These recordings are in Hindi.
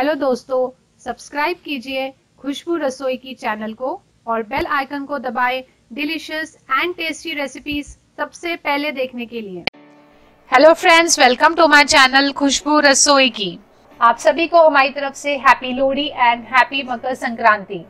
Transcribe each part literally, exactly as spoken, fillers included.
हेलो दोस्तों, सब्सक्राइब कीजिए खुशबू रसोई की चैनल को और बेल आइकन को दबाएं डिलीशियस एंड टेस्टी रेसिपीज सबसे पहले देखने के लिए। Hello friends, welcome to my channel खुशबू रसोई की। आप सभी को हमारी तरफ से हैप्पी लोड़ी एंड हैप्पी मकर संक्रांति।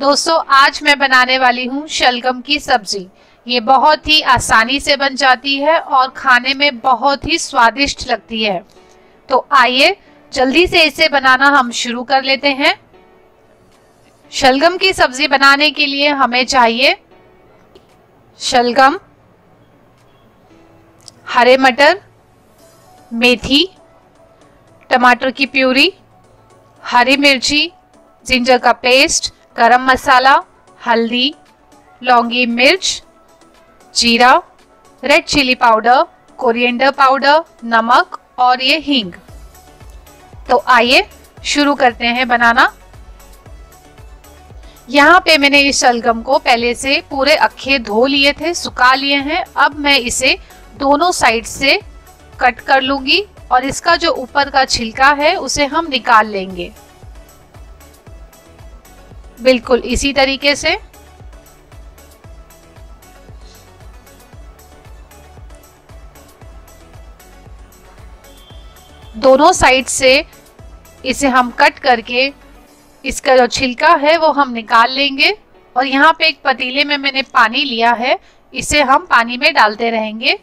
दोस्तों, आज मैं बनाने वाली हूँ शलगम की सब्जी। ये बहुत ही आसानी से बन जाती है और खाने में बहुत ही स्वादिष्ट लगती है। तो आइए जल्दी से इसे बनाना हम शुरू कर लेते हैं। शलगम की सब्जी बनाने के लिए हमें चाहिए शलगम, हरे मटर, मेथी, टमाटर की प्यूरी, हरी मिर्ची, जिंजर का पेस्ट, गरम मसाला, हल्दी, लौंगी मिर्च, जीरा, red chilli powder, coriander powder, नमक और ये हींग। तो आइए शुरू करते हैं बनाना। यहाँ पे मैंने इस शलगम को पहले से पूरे अक्खे धो लिए थे, सुखा लिए हैं। अब मैं इसे दोनों साइड से कट कर लूंगी और इसका जो ऊपर का छिलका है उसे हम निकाल लेंगे, बिल्कुल इसी तरीके से। दोनों साइड से इसे हम कट करके इसका जो छिलका है वो हम निकाल लेंगे। और यहाँ पे एक पतीले में मैंने पानी लिया है, इसे हम पानी में डालते रहेंगे।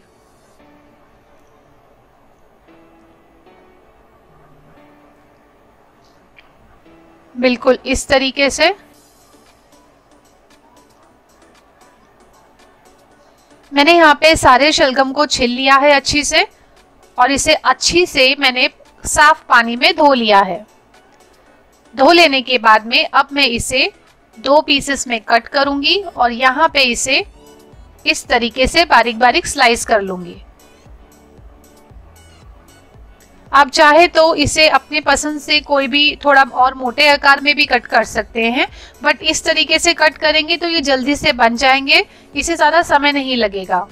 बिल्कुल इस तरीके से। मैंने यहाँ पे सारे शलगम को छिल लिया है अच्छी से और इसे अच्छी से मैंने साफ पानी में धो लिया है। धो लेने के बाद में अब मैं इसे दो पीसेस में कट करूंगी और यहाँ पे इसे इस तरीके से बारीक बारीक स्लाइस कर लूंगी। आप चाहे तो इसे अपने पसंद से कोई भी थोड़ा और मोटे आकार में भी कट कर सकते हैं, बट इस तरीके से कट करेंगे तो ये जल्दी से बन जाएंगे, इसे ज़्यादा समय नहीं लगेगा।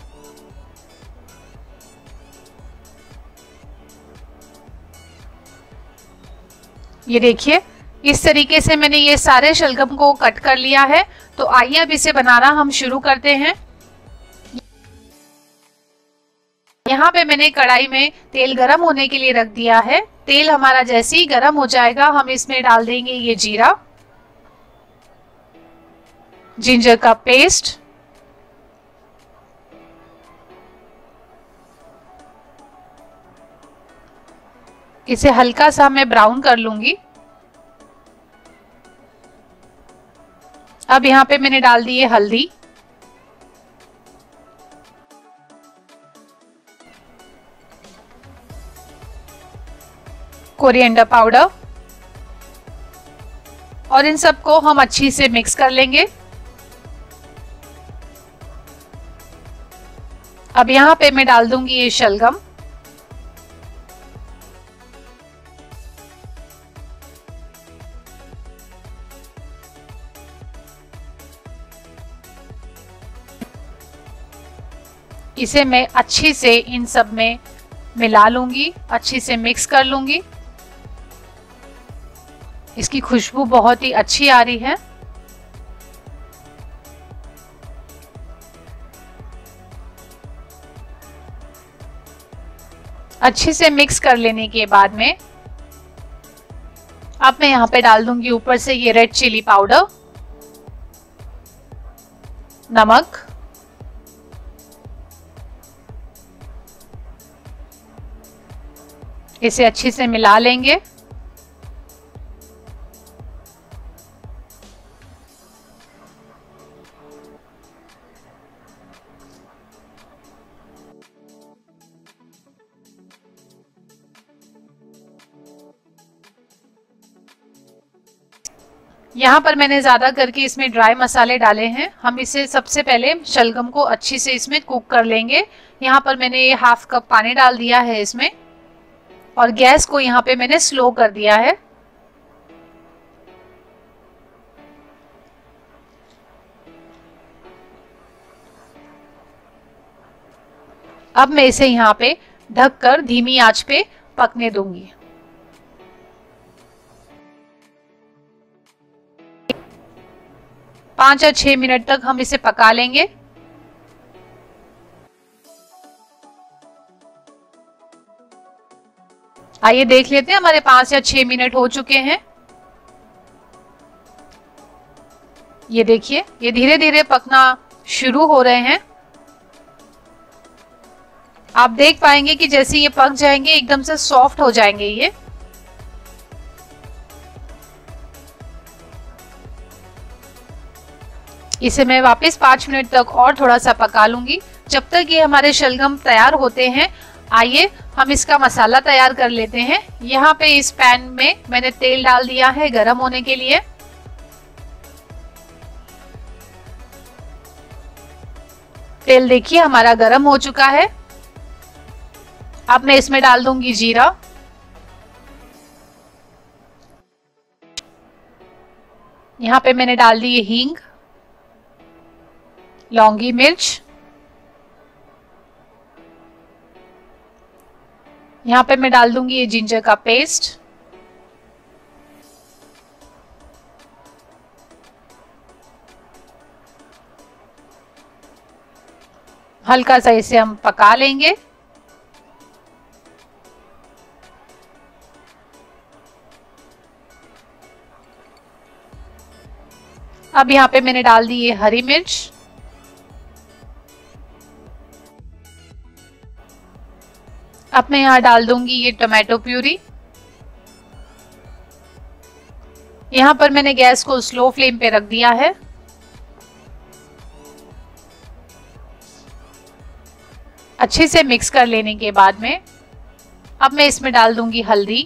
ये देखिए, इस तरीके से मैंने ये सारे शलगम को कट कर लिया है। तो आइए अब इसे बनाना हम शुरू करते हैं। यहाँ पे मैंने कढ़ाई में तेल गरम होने के लिए रख दिया है। तेल हमारा जैसे ही गरम हो जाएगा हम इसमें डाल देंगे ये जीरा, जिंजर का पेस्ट, इसे हल्का सा मैं ब्राउन कर लूंगी। अब यहाँ पे मैंने डाल दी है हल्दी, कोरिएंडर पाउडर और इन सबको हम अच्छी से मिक्स कर लेंगे। अब यहाँ पे मैं डाल दूंगी ये शलगम। इसे मैं अच्छी से इन सब में मिला लूंगी, अच्छी से मिक्स कर लूंगी। इसकी खुशबू बहुत ही अच्छी आ रही है। अच्छे से मिक्स कर लेने के बाद में अब मैं यहाँ पे डाल दूंगी ऊपर से ये रेड चिली पाउडर, नमक, इसे अच्छे से मिला लेंगे। यहाँ पर मैंने ज्यादा करके इसमें ड्राई मसाले डाले हैं। हम इसे सबसे पहले शलगम को अच्छे से इसमें कुक कर लेंगे। यहाँ पर मैंने ये हाफ कप पानी डाल दिया है इसमें और गैस को यहाँ पे मैंने स्लो कर दिया है। अब मैं इसे यहाँ पे ढककर धीमी आंच पे पकने दूंगी। पाँच या छह मिनट तक हम इसे पका लेंगे। आइए देख लेते हैं, हमारे पाँच या छह मिनट हो चुके हैं। ये देखिए, ये धीरे धीरे पकना शुरू हो रहे हैं। आप देख पाएंगे कि जैसे ये पक जाएंगे एकदम से सॉफ्ट हो जाएंगे ये। इसे मैं वापस पाँच मिनट तक और थोड़ा सा पका लूंगी। जब तक ये हमारे शलगम तैयार होते हैं, आइए हम इसका मसाला तैयार कर लेते हैं। यहाँ पे इस पैन में मैंने तेल डाल दिया है गरम होने के लिए। तेल देखिए हमारा गरम हो चुका है। अब मैं इसमें डाल दूंगी जीरा। यहाँ पे मैंने डाल दी है हींग, लौंगी मिर्च। यहाँ पे मैं डाल दूंगी ये जिंजर का पेस्ट। हल्का सा इसे हम पका लेंगे। अब यहाँ पे मैंने डाल दी ये हरी मिर्च। अब मैं यहाँ डाल दूंगी ये टोमेटो प्यूरी। यहाँ पर मैंने गैस को स्लो फ्लेम पे रख दिया है। अच्छे से मिक्स कर लेने के बाद में अब मैं इसमें डाल दूंगी हल्दी,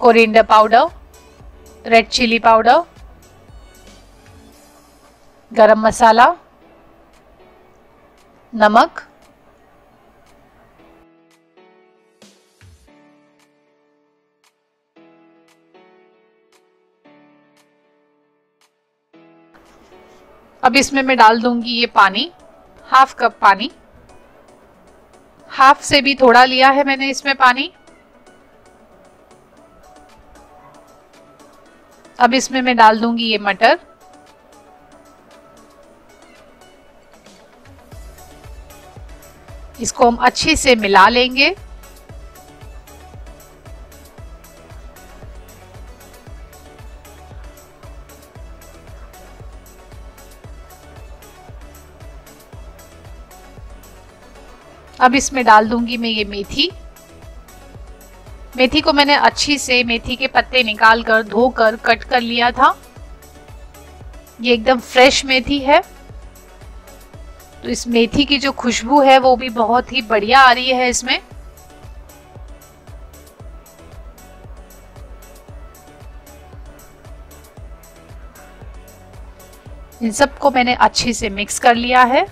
coriander powder, red chilli powder, garam masala, नमक। अब इसमें मैं डाल दूंगी ये पानी, हाफ कप पानी, हाफ से भी थोड़ा लिया है मैंने इसमें पानी। अब इसमें मैं डाल दूंगी ये मटर। इसको हम अच्छे से मिला लेंगे। अब इसमें डाल दूंगी मैं ये मेथी। मेथी को मैंने अच्छी से मेथी के पत्ते निकाल कर धोकर कट कर लिया था। ये एकदम फ्रेश मेथी है, तो इस मेथी की जो खुशबू है वो भी बहुत ही बढ़िया आ रही है इसमें। इन सबको मैंने अच्छे से मिक्स कर लिया है।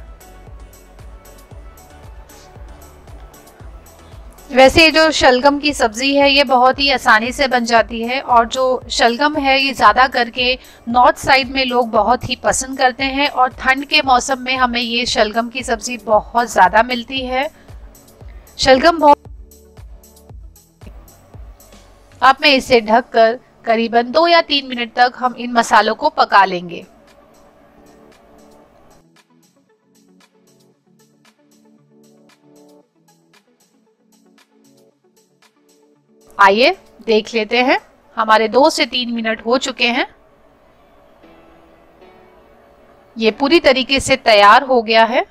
वैसे ये जो शलगम की सब्जी है ये बहुत ही आसानी से बन जाती है, और जो शलगम है ये ज़्यादा करके नॉर्थ साइड में लोग बहुत ही पसंद करते हैं, और ठंड के मौसम में हमें ये शलगम की सब्जी बहुत ज़्यादा मिलती है। शलगम बहुत अब मैं इसे ढककर करीबन दो या तीन मिनट तक हम इन मसालों को पका लेंगे। आइए देख लेते हैं, हमारे दो से तीन मिनट हो चुके हैं। ये पूरी तरीके से तैयार हो गया है।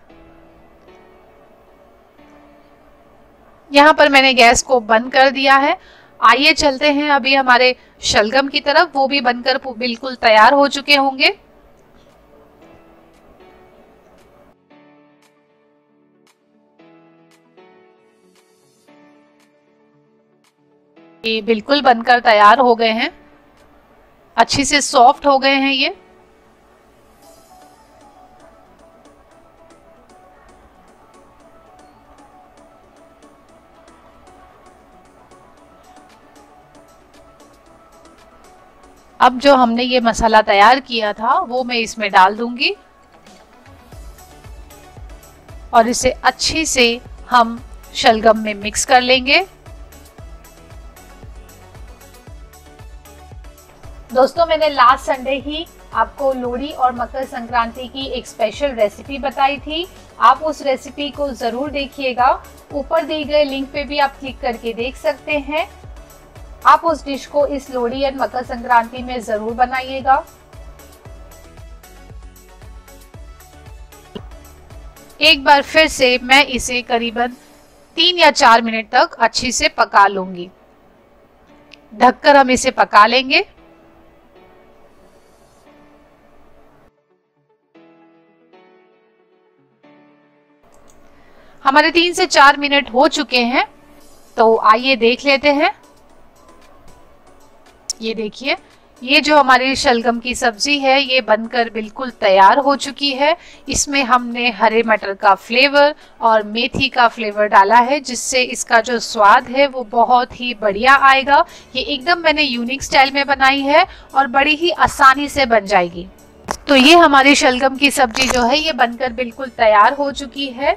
यहाँ पर मैंने गैस को बंद कर दिया है। आइए चलते हैं अभी हमारे शलगम की तरफ, वो भी बनकर बिल्कुल तैयार हो चुके होंगे। ये बिल्कुल बनकर तैयार हो गए हैं, अच्छे से सॉफ्ट हो गए हैं ये। अब जो हमने ये मसाला तैयार किया था वो मैं इसमें डाल दूंगी, और इसे अच्छे से हम शलगम में मिक्स कर लेंगे। दोस्तों मैंने लास्ट संडे ही आपको लोड़ी और मकर संक्रांति की एक स्पेशल रेसिपी बताई थी, आप उस रेसिपी को ज़रूर देखिएगा। ऊपर दिए गए लिंक पे भी आप क्लिक करके देख सकते हैं। आप उस डिश को इस लोड़ी और मकर संक्रांति में ज़रूर बनाइएगा। एक बार फिर से मैं इसे करीबन तीन या चार मिनट तक अच्छे से पका लूंगी। ढककर हम इसे पका लेंगे। हमारे तीन से चार मिनट हो चुके हैं, तो आइए देख लेते हैं। ये देखिए, ये जो हमारी शलगम की सब्जी है ये बनकर बिल्कुल तैयार हो चुकी है। इसमें हमने हरे मटर का फ्लेवर और मेथी का फ्लेवर डाला है, जिससे इसका जो स्वाद है वो बहुत ही बढ़िया आएगा। ये एकदम मैंने यूनिक स्टाइल में बनाई है और बड़ी ही आसानी से बन जाएगी। तो ये हमारी शलगम की सब्जी जो है ये बनकर बिल्कुल तैयार हो चुकी है।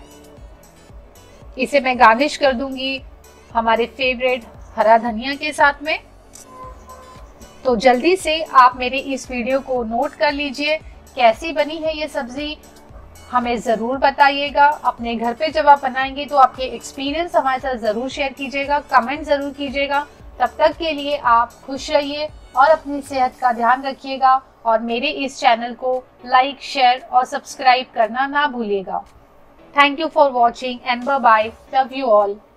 इसे मैं गार्निश कर दूंगी हमारे फेवरेट हरा धनिया के साथ में। तो जल्दी से आप मेरे इस वीडियो को नोट कर लीजिए। कैसी बनी है ये सब्ज़ी हमें ज़रूर बताइएगा। अपने घर पे जब आप बनाएंगे तो आपके एक्सपीरियंस हमारे साथ ज़रूर शेयर कीजिएगा, कमेंट ज़रूर कीजिएगा। तब तक के लिए आप खुश रहिए और अपनी सेहत का ध्यान रखिएगा और मेरे इस चैनल को लाइक, शेयर और सब्सक्राइब करना ना भूलिएगा। Thank you for watching and bye bye. Love you all.